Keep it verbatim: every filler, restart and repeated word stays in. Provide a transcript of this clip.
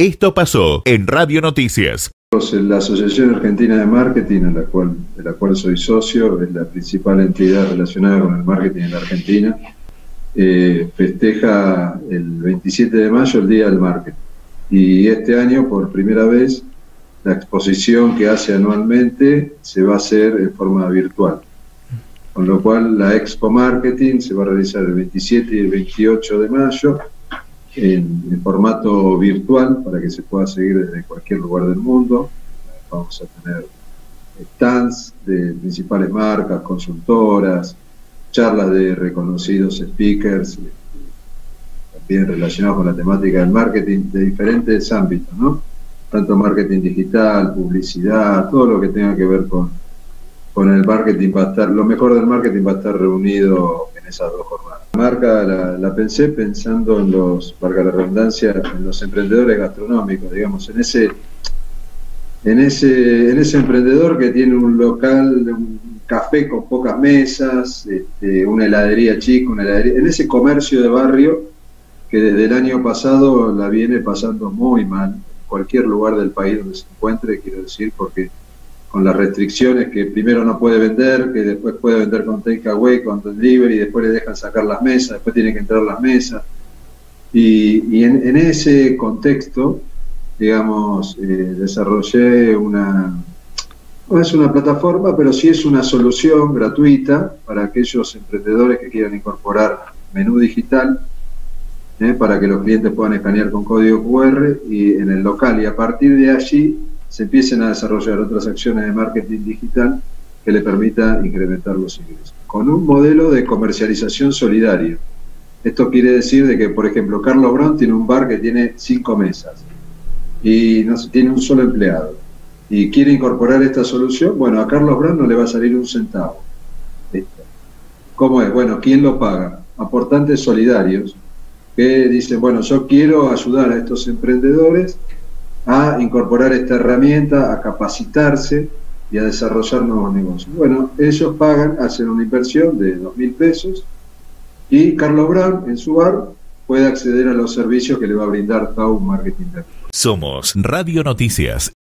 Esto pasó en Radio Noticias. La Asociación Argentina de Marketing, en la cual, de la cual soy socio, es la principal entidad relacionada con el marketing en la Argentina, eh, festeja el veintisiete de mayo el Día del Marketing. Y este año, por primera vez, la exposición que hace anualmente se va a hacer en forma virtual. Con lo cual, la Expo Marketing se va a realizar el veintisiete y el veintiocho de mayo en, en formato virtual, para que se pueda seguir desde cualquier lugar del mundo. Vamos a tener stands de principales marcas, consultoras, charlas de reconocidos speakers, también relacionados con la temática del marketing de diferentes ámbitos, ¿no? Tanto marketing digital, publicidad, todo lo que tenga que ver con, con el marketing va a estar, lo mejor del marketing va a estar reunido en esas dos jornadas. La marca la, la pensé pensando en los, valga la redundancia, en los emprendedores gastronómicos, digamos, en ese, en ese, en ese emprendedor que tiene un local, un café con pocas mesas, este, una heladería chica, una heladería, en ese comercio de barrio que desde el año pasado la viene pasando muy mal. Cualquier lugar del país donde se encuentre, quiero decir, porque con las restricciones que primero no puede vender, que después puede vender con takeaway, con delivery, después le dejan sacar las mesas, después tiene que entrar las mesas. Y, y en, en ese contexto, digamos, eh, desarrollé una... No es una plataforma, pero sí es una solución gratuita para aquellos emprendedores que quieran incorporar menú digital, ¿Eh? para que los clientes puedan escanear con código cu erre y en el local, y a partir de allí se empiecen a desarrollar otras acciones de marketing digital que le permita incrementar los ingresos, con un modelo de comercialización solidario. Esto quiere decir de que, por ejemplo, Carlos Brown tiene un bar que tiene cinco mesas y no tiene un solo empleado y quiere incorporar esta solución. Bueno, a Carlos Brown no le va a salir un centavo. ¿Cómo es? Bueno, ¿quién lo paga? Aportantes solidarios que dicen, bueno, yo quiero ayudar a estos emprendedores a incorporar esta herramienta, a capacitarse y a desarrollar nuevos negocios. Bueno, ellos pagan, hacen una inversión de dos mil pesos y Carlos Brown, en su bar, puede acceder a los servicios que le va a brindar Tau Marketing. Somos Radio Noticias.